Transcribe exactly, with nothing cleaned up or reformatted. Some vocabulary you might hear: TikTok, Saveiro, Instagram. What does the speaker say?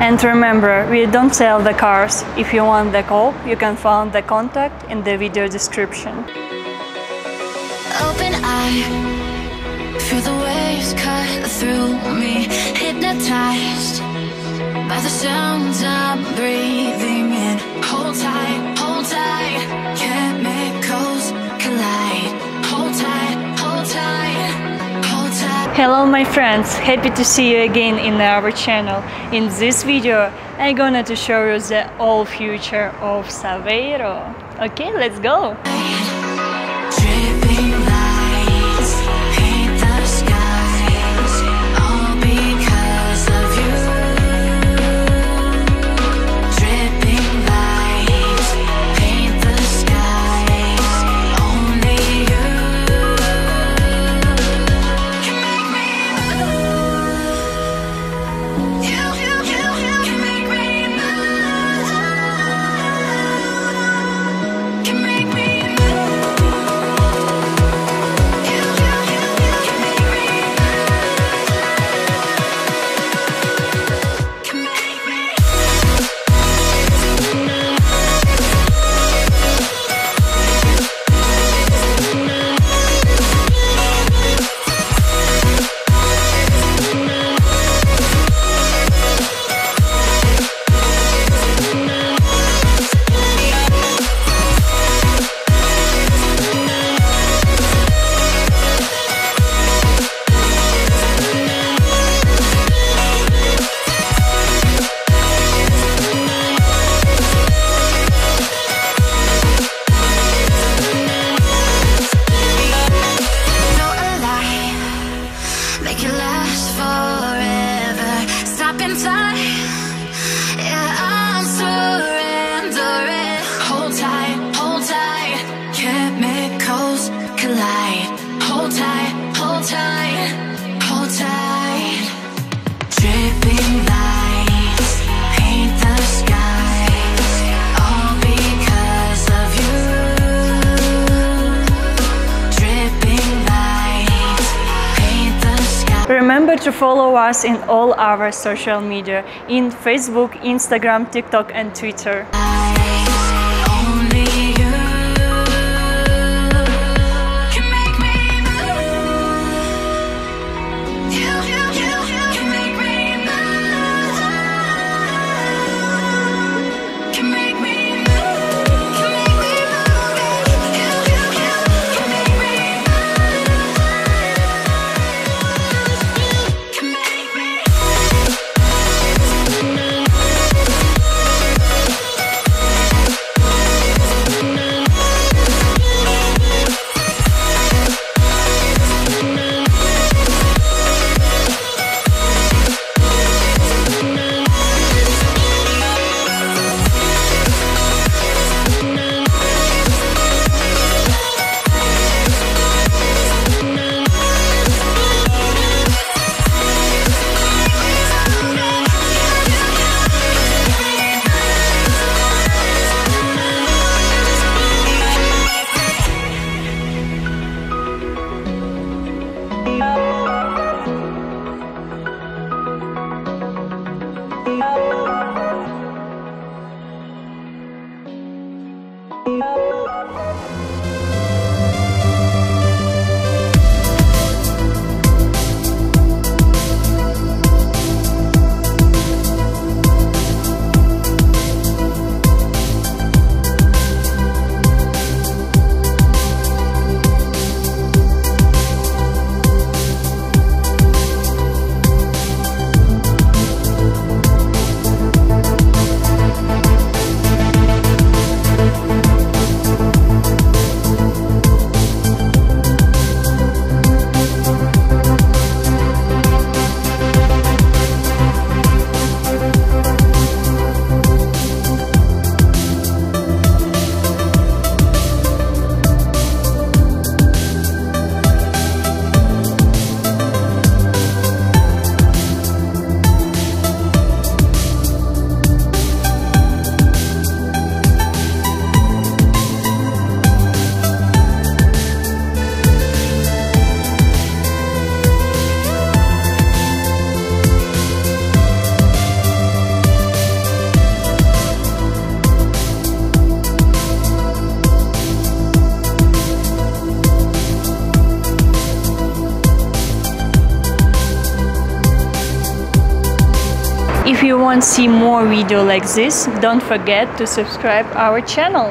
And remember, we don't sell the cars. If you want the call, you can find the contact in the video description. Open eye, feel the waves cut through me, hypnotized by the sounds I'm breathing in. Hold tight, hold tight, chemicals collide. Hold tight, hold tight, hold tight. Hello my friends, happy to see you again in our channel. In this video I'm gonna to show you the all future of Saveiro. Okay, let's go! Remember to follow us in all our social media, in Facebook, Instagram, TikTok and Twitter. you want to see more videos like this, don't forget to subscribe our channel.